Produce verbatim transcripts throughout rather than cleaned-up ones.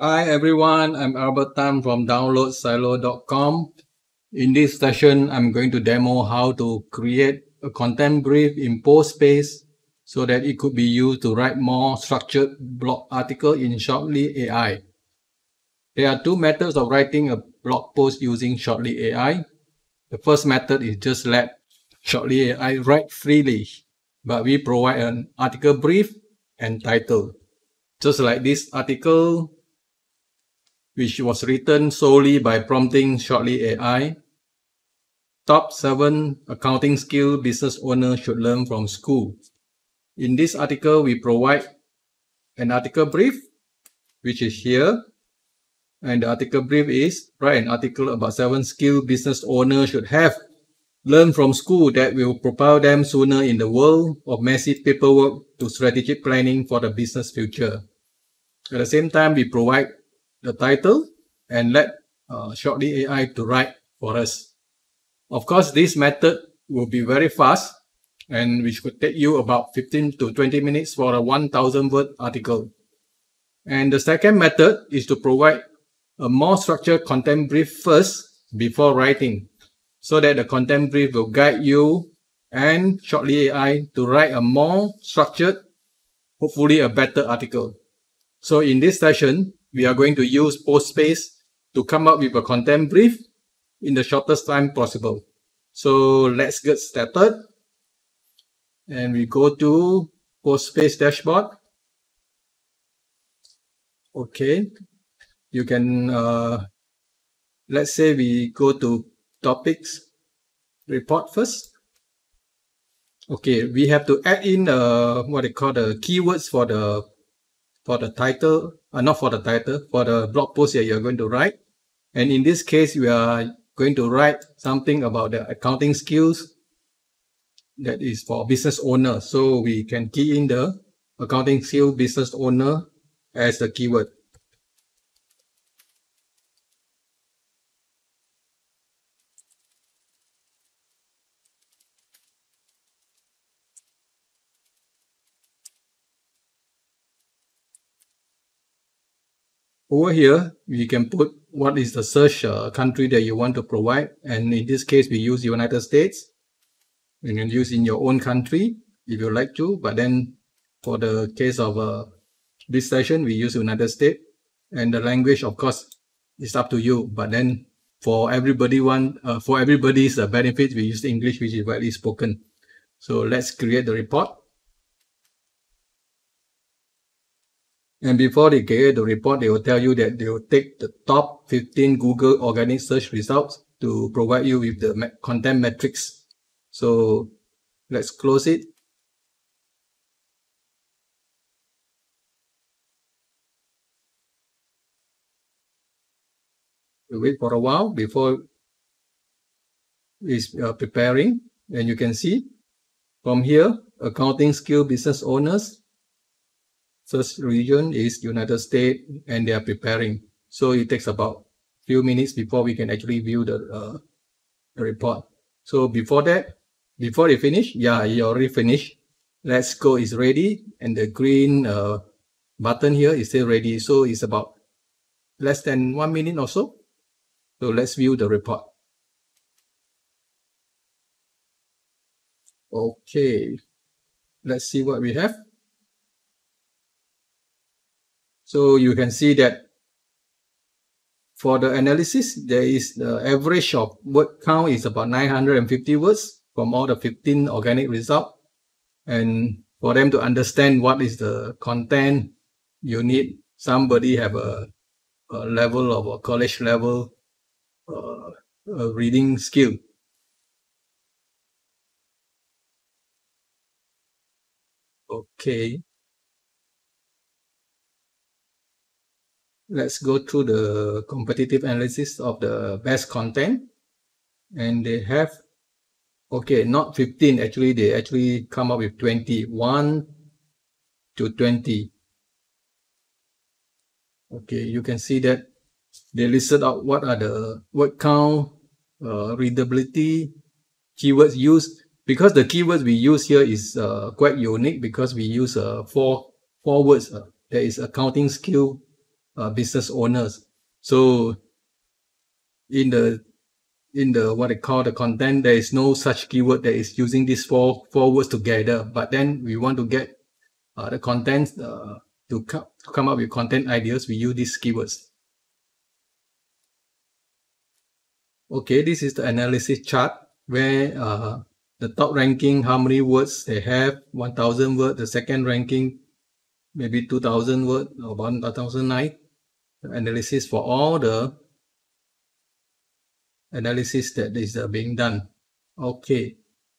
Hi everyone, I'm Albert Tan from download silo dot com. In this session, I'm going to demo how to create a content brief in PostPace so that it could be used to write more structured blog article in Shortly A I. There are two methods of writing a blog post using Shortly A I. The first method is just let Shortly A I write freely, but we provide an article brief and title. Just like this article, which was written solely by prompting Shortly A I. Top seven accounting skills business owners should learn from school. In this article, we provide an article brief, which is here. And the article brief is, write an article about seven skills business owners should have learned from school that will propel them sooner in the world of messy paperwork to strategic planning for the business future. At the same time, we provide the title and let uh, Shortly A I to write for us. Of course, this method will be very fast and which could take you about fifteen to twenty minutes for a one thousand word article. And the second method is to provide a more structured content brief first before writing, so that the content brief will guide you and Shortly A I to write a more structured, hopefully a better article. So in this session, we are going to use PostPace to come up with a content brief in the shortest time possible. So let's get started. And we go to PostPace dashboard. Okay. You can, uh, let's say we go to topics report first. Okay. We have to add in uh, what they call the keywords for the For the title, uh, not for the title, for the blog post that you're going to write. And in this case, we are going to write something about the accounting skills that is for business owner. So we can key in the accounting skill business owner as the keyword. Over here, you can put what is the search uh, country that you want to provide. And in this case, we use United States. You can use in your own country if you like to. But then for the case of uh, this session, we use United States. And the language, of course, is up to you. But then for everybody one, uh, for everybody's uh, benefit, we use English, which is widely spoken. So let's create the report. And before they create the report, they will tell you that they will take the top fifteen Google organic search results to provide you with the content metrics. So let's close it. We wait for a while before it's uh, preparing. And you can see from here, accounting skill business owners. First region is United States, and they are preparing. So it takes about a few minutes before we can actually view the, uh, the report. So before that, before they finish, yeah, you already finished. Let's go is ready, and the green uh, button here is still ready. So it's about less than one minute or so. So let's view the report. Okay, let's see what we have. So you can see that for the analysis, there is the average of word count is about nine hundred fifty words from all the fifteen organic results. And for them to understand what is the content, you need somebody have a, a level of a college level uh, a reading skill. Okay. Let's go through the competitive analysis of the best content. And they have, okay, not fifteen. Actually, they actually come up with twenty-one to twenty. Okay, you can see that they listed out what are the word count, uh, readability, keywords used. Because the keywords we use here is uh, quite unique because we use uh, four, four words. Uh, there is accounting skill. uh, business owners. So in the in the what they call the content, there is no such keyword that is using these four four words together. But then we want to get uh, the content uh, to, co to come up with content ideas. We use these keywords. Okay, this is the analysis chart where uh, the top ranking, how many words they have, one thousand words. The second ranking, maybe two thousand words or one thousand nine. The analysis for all the analysis that is uh, being done. Okay,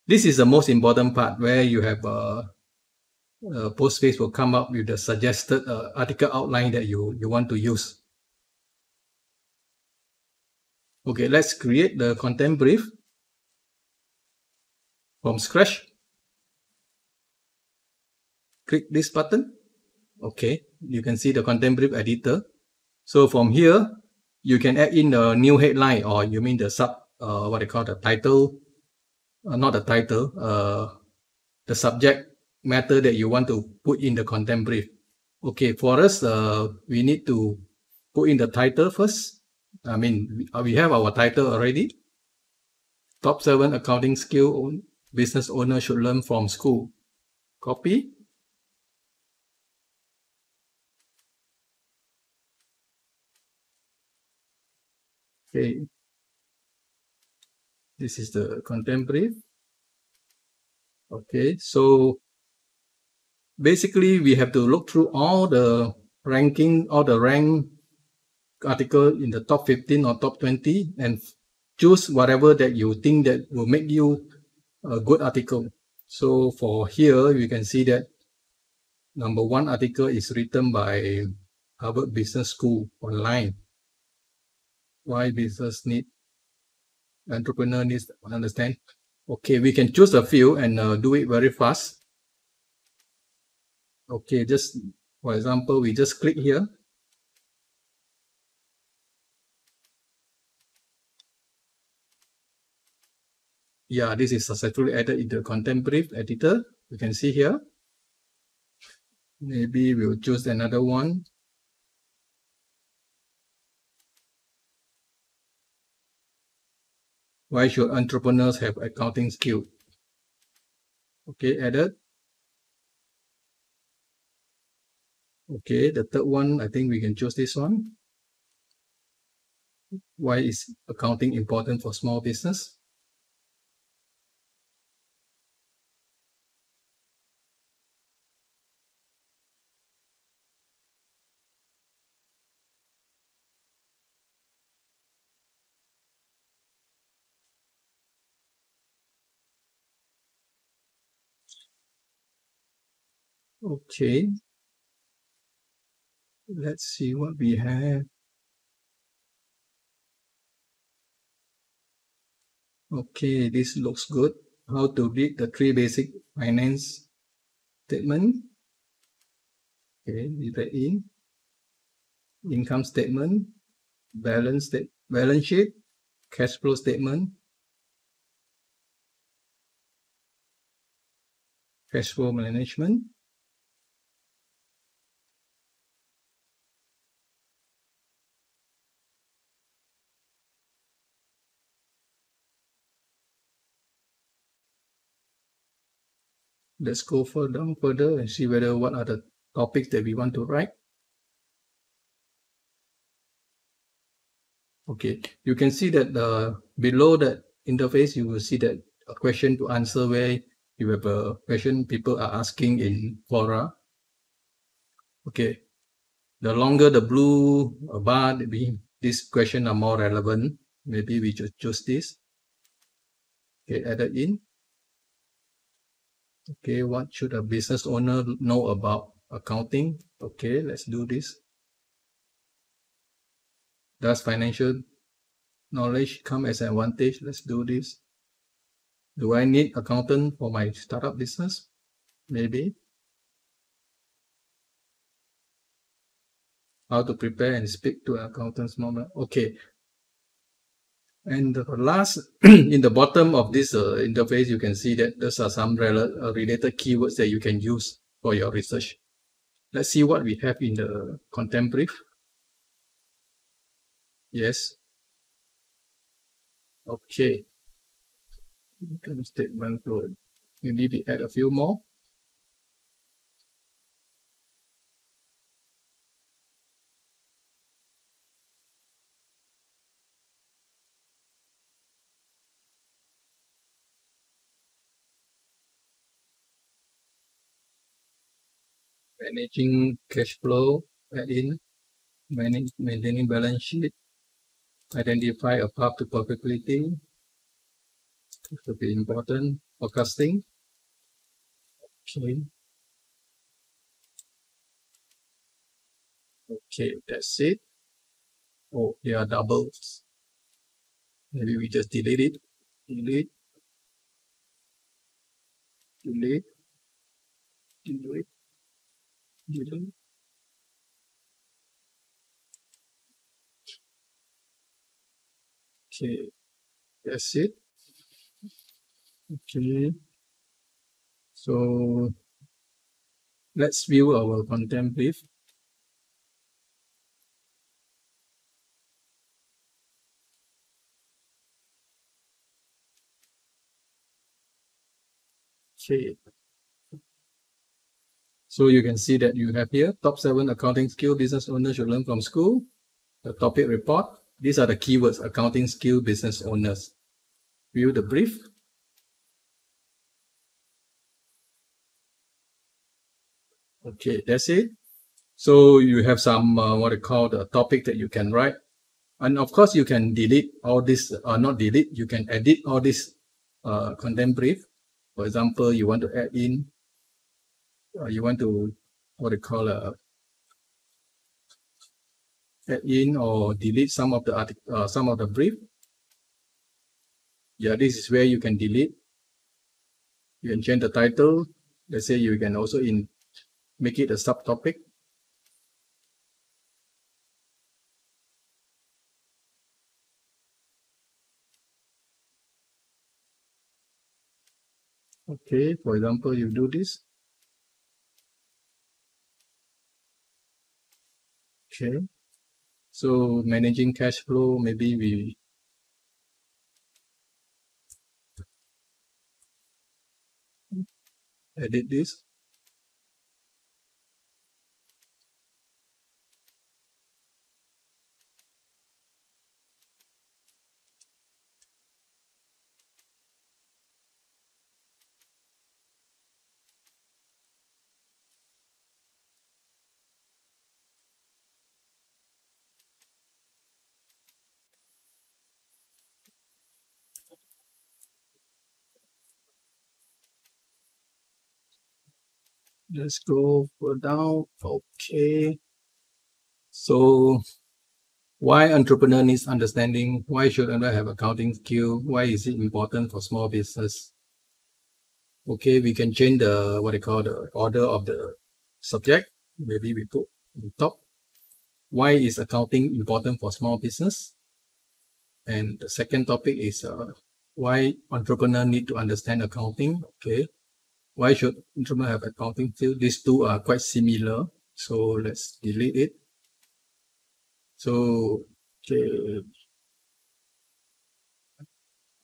this is the most important part where you have uh, uh, PostPace will come up with the suggested uh, article outline that you, you want to use. Okay, let's create the content brief from scratch. Click this button. Okay, you can see the content brief editor. So from here, you can add in the new headline, or you mean the sub, uh, what they call the title, uh, not the title, uh, the subject matter that you want to put in the content brief. Okay, for us, uh, we need to put in the title first. I mean, we have our title already. Top seven accounting skill business owner should learn from school. Copy. Okay, this is the content brief. Okay, so basically we have to look through all the ranking, all the rank article in the top fifteen or top twenty, and choose whatever that you think that will make you a good article. So for here, you can see that number one article is written by Harvard Business School online. Why business need entrepreneur needs understand. Okay, we can choose a few and uh, do it very fast. Okay, just for example, we just click here. Yeah, this is successfully added into the content brief editor. You can see here. Maybe we'll choose another one. Why should entrepreneurs have accounting skill? Okay, added. Okay, the third one, I think we can choose this one. Why is accounting important for small business? Okay, let's see what we have. Okay, this looks good. How to read the three basic finance statement. Okay, leave that in. Income statement, balance state, balance sheet, cash flow statement, cash flow management. Let's go further down further and see whether what are the topics that we want to write. Okay, you can see that uh, below that interface, you will see that a question to answer where you have a question people are asking in fora. Okay, the longer the blue bar, we, these questions are more relevant. Maybe we just choose this. Okay, add it in. Okay, what should a business owner know about accounting? Okay, let's do this. Does financial knowledge come as an advantage? Let's do this. Do I need accountant for my startup business? Maybe. How to prepare and speak to an accountant's moment. Okay. And the last, in the bottom of this uh, interface, you can see that those are some rel related keywords that you can use for your research. Let's see what we have in the content brief. Yes. Okay. Income statement good. You need to add a few more. Managing cash flow, add in, manage, maintaining balance sheet, identify a path to profitability, this will be important, forecasting, okay, okay, that's it. Oh, there are doubles, maybe we just delete it, delete, delete, delete. Delete. Okay, that's it. Okay, so let's view our content brief. Okay. So you can see that you have here top seven accounting skill business owners should learn from school, the topic report. These are the keywords, accounting skill business owners. View the brief. Okay, that's it. So you have some uh, what I call the topic that you can write. And of course you can delete all this, or uh, not delete, you can edit all this uh, content brief. For example, you want to add in Uh, you want to what they call a add in or delete some of the article, uh, some of the brief. Yeah, this is where you can delete. You can change the title. Let's say you can also in make it a subtopic. Okay, for example, you do this. Okay, so managing cash flow, maybe we edit this. Let's go down. Okay. So, why entrepreneur needs understanding? Why should entrepreneur have accounting skill? Why is it important for small business? Okay, we can change the what they call the order of the subject. Maybe we put on top. Why is accounting important for small business? And the second topic is uh, why entrepreneur need to understand accounting. Okay. Why should entrepreneur have accounting skill? These two are quite similar, so let's delete it. So okay,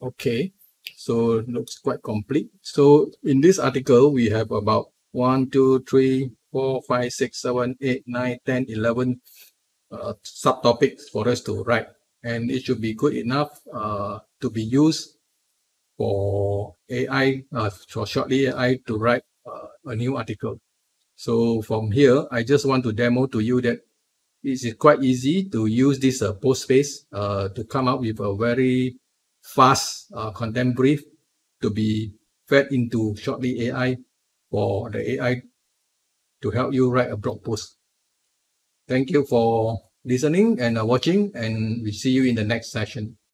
okay. So it looks quite complete. So in this article, we have about one, two, three, four, five, six, seven, eight, nine, ten, eleven uh, subtopics for us to write, and it should be good enough uh, to be used for A I, uh, for Shortly A I to write uh, a new article. So from here, I just want to demo to you that it is quite easy to use this uh, PostPace uh, to come up with a very fast uh, content brief to be fed into Shortly A I for the A I to help you write a blog post. Thank you for listening and uh, watching, and we see you in the next session.